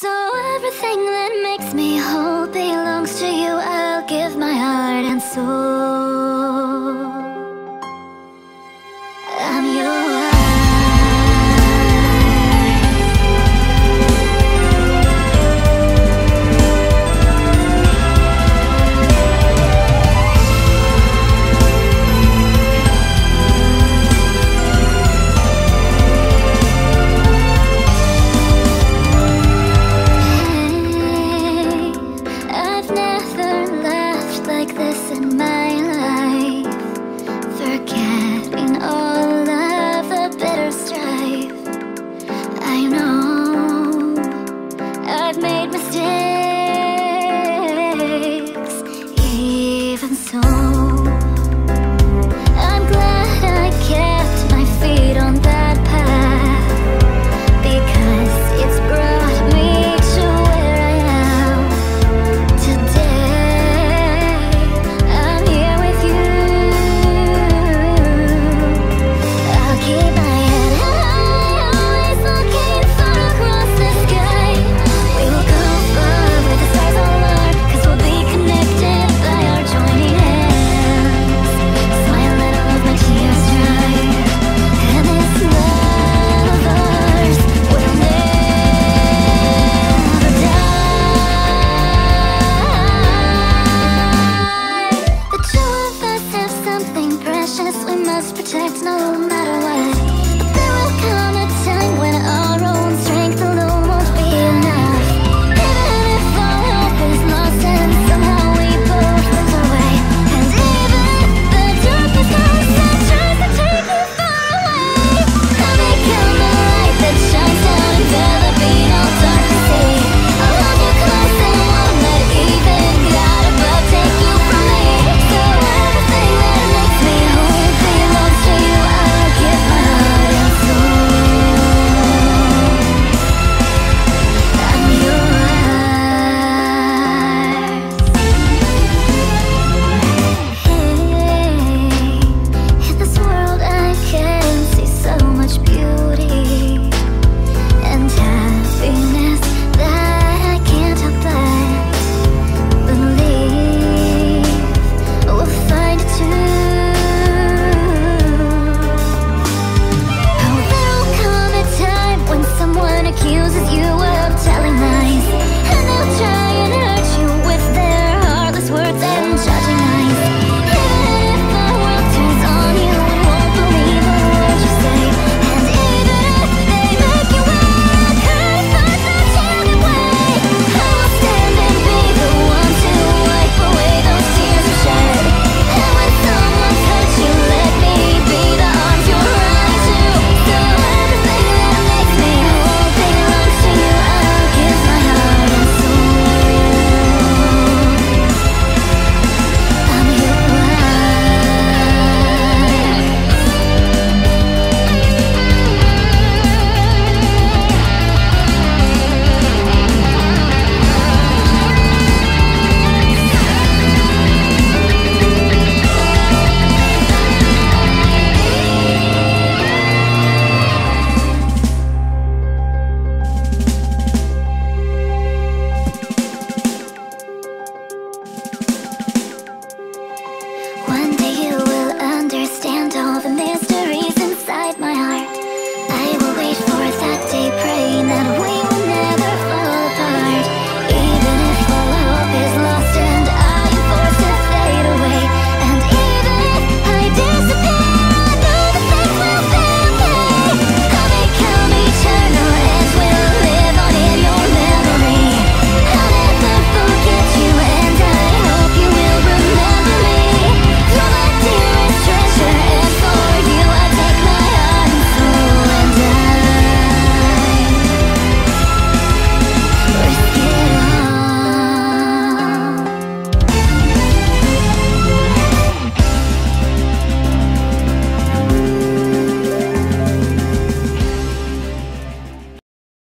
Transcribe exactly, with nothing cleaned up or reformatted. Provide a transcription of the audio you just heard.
So everything that makes me whole belongs to you. I'll give my heart and soul.